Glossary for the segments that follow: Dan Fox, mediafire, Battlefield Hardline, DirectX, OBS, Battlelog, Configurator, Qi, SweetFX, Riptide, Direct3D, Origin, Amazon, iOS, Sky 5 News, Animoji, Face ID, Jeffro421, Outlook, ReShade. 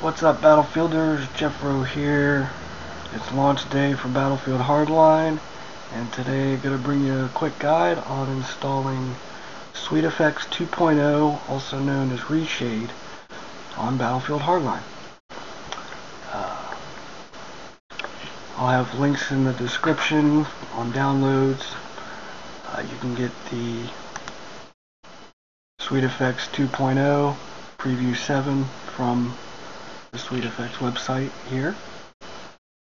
What's up, Battlefielders? Jeffro here. It's launch day for Battlefield Hardline, and today I'm going to bring you a quick guide on installing SweetFX 2.0, also known as ReShade, on Battlefield Hardline. I'll have links in the description on downloads. You can get the SweetFX 2.0 Preview 7 from the SweetFX website here.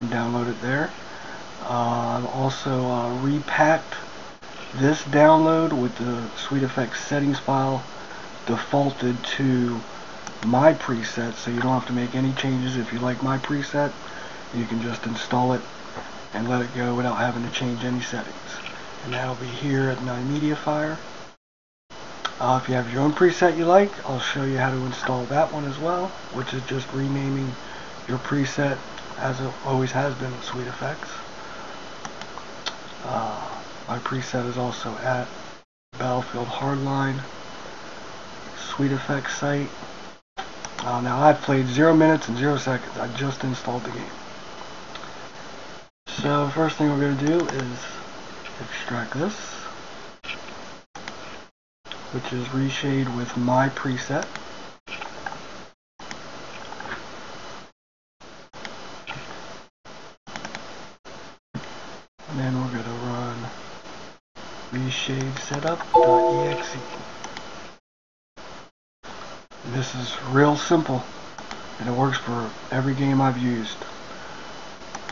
Download it there. I've also repacked this download with the SweetFX settings file defaulted to my preset, so you don't have to make any changes. If you like my preset, you can just install it and let it go without having to change any settings. And that'll be here at my mediafire. If you have your own preset you like, I'll show you how to install that one as well, which is just renaming your preset as it always has been at SweetFX. My preset is also at Battlefield Hardline SweetFX site. Now I've played 0 minutes and 0 seconds. I just installed the game. So first thing we're going to do is extract this, which is ReShade with my preset. And then we're going to run ReShade setup.exe. This is real simple, and it works for every game I've used.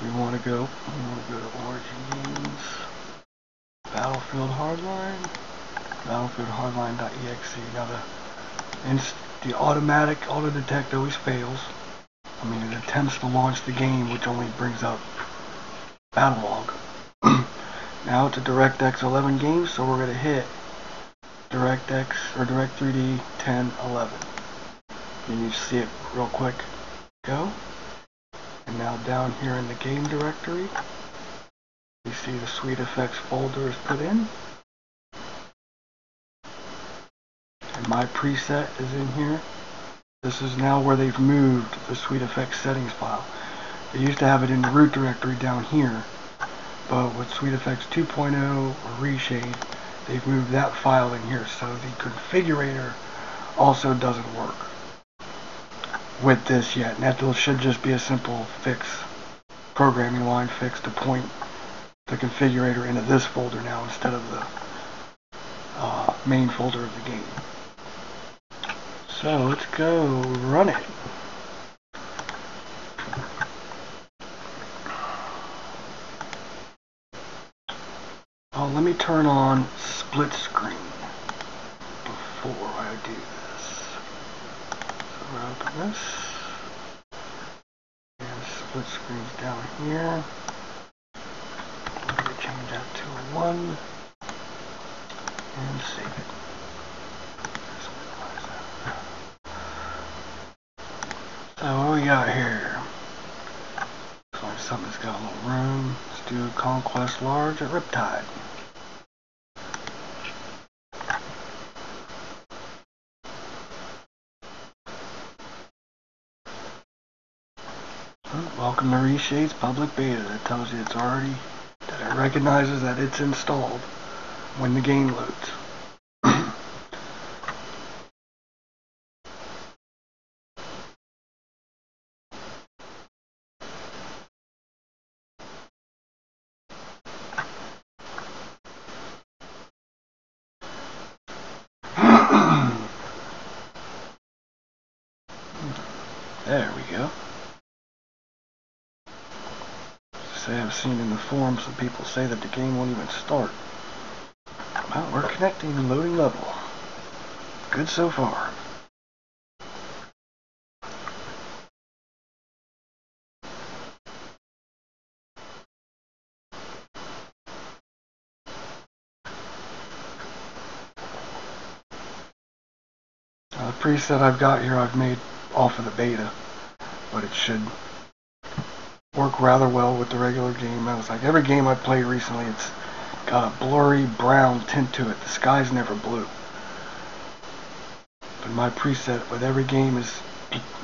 We want to go to Origin Games, Battlefield Hardline. Battlefieldhardline.exe. Now the automatic auto-detect always fails. I mean, it attempts to launch the game, which only brings up Battlelog. Now it's a DirectX 11 game, so we're going to hit DirectX or Direct3D 1011. And you see it real quick go. And now down here in the game directory, you see the SweetFX folder is put in. My preset is in here. This is now where they've moved the SweetFX settings file. They used to have it in the root directory down here, but with SweetFX 2.0 or ReShade, they've moved that file in here, so the configurator also doesn't work with this yet. And that should just be a simple fix, programming line fix, to point the configurator into this folder now instead of the main folder of the game. So let's go run it. Oh, let me turn on split screen before I do this. So we're open this. And split screen's down here. I'm going to change that to 1. And save it. So what we got here? Looks like something's got a little room. Let's do Conquest Large at Riptide. Welcome to ReShade's public beta. It tells you it's already, that it recognizes that it's installed when the game loads. There we go. Say, I've seen in the forums some people say that the game won't even start. Well, we're connecting and loading level. Good so far. Now, the preset I've got here I've made off of the beta, but it should work rather well with the regular game. It's like every game I've played recently, it's got a blurry brown tint to it. The sky's never blue. But my preset with every game is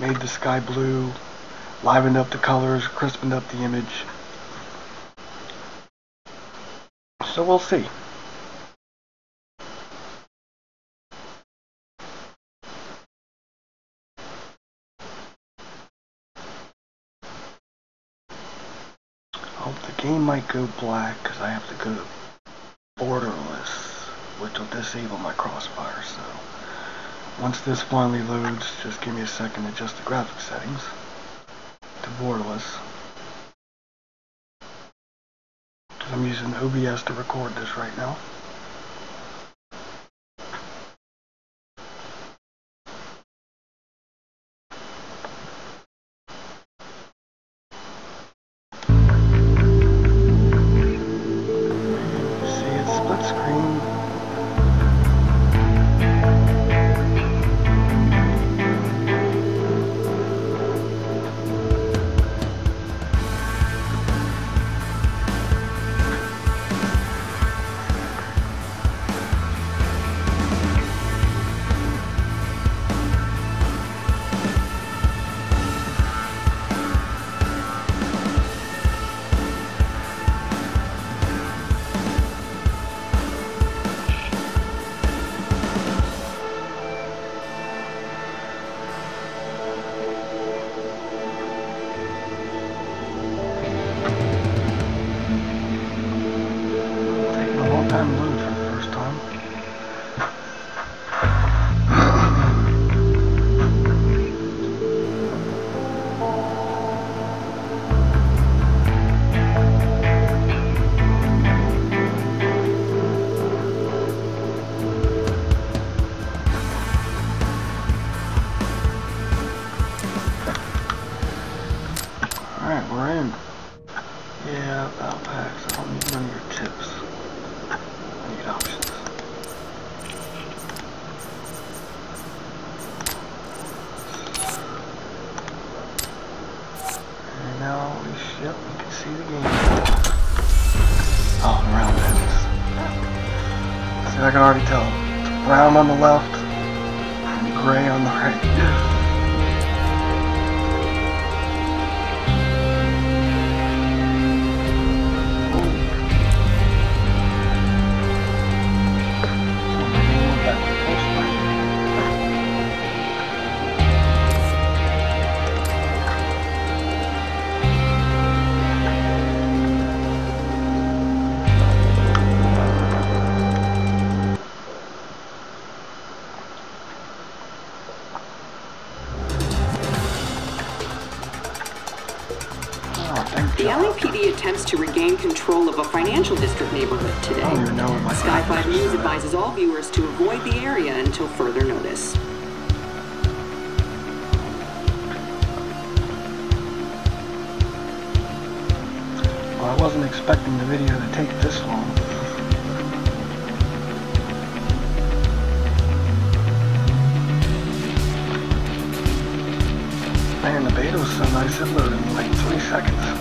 made the sky blue, livened up the colors, crispened up the image. So we'll see. Oh, the game might go black because I have to go borderless, which will disable my crossfire, so once this finally loads, just give me a second to adjust the graphics settings to borderless. I'm using OBS to record this right now. I can already tell. It's brown on the left and gray on the right. To regain control of a financial district neighborhood today. I don't even know what my Sky 5 News advises all viewers to avoid the area until further notice. Well, I wasn't expecting the video to take this long. Man, the beta was so nice it loaded in like 3 seconds.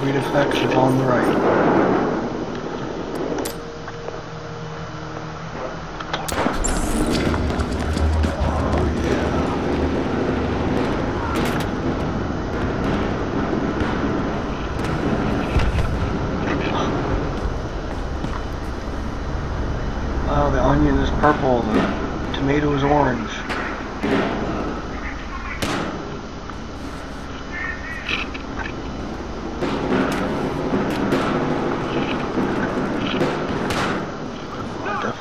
SweetFX is on the right. Wow, the onion is purple, the tomato is orange.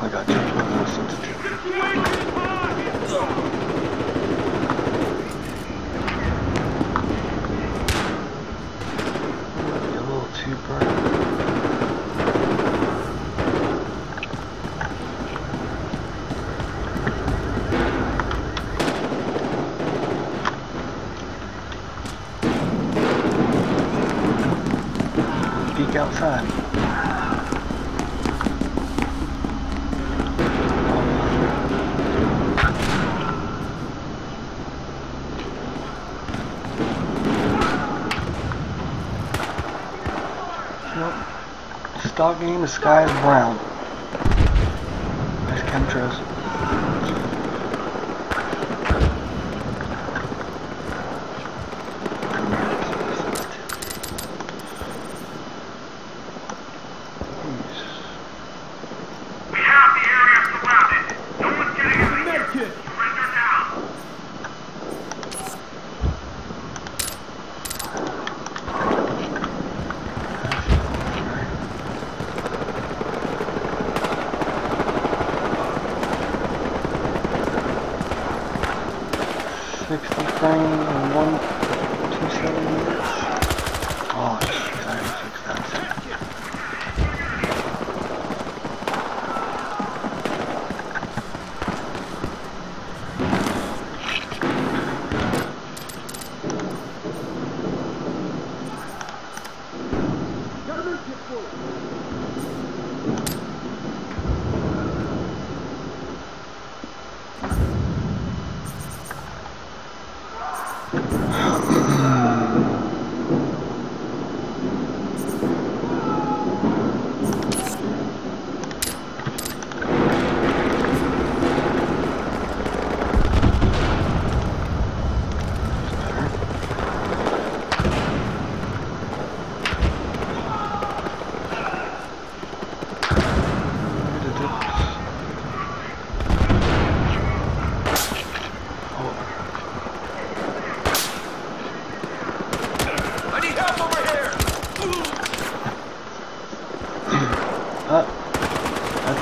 I got Jeffro421 sensitive. outside. Nope. Stock name, the sky is brown. Nice chemtrails.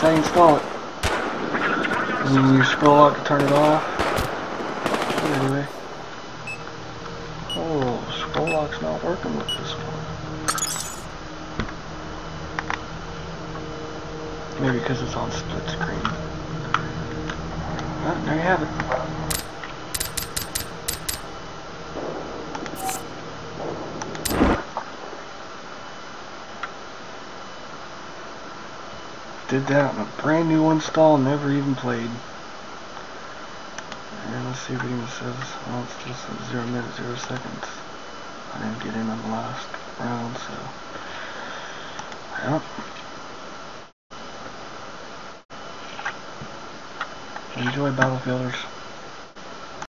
Install it. You scroll out to turn it off. Anyway. Oh, scroll lock's not working with this one. Maybe because it's on split screen. Oh, there you have it. Did that on a brand new install, never even played. And let's see if it even says, well, it still says 0 minutes, 0 seconds. I didn't get in on the last round, so. Yep. Enjoy Battlefielders.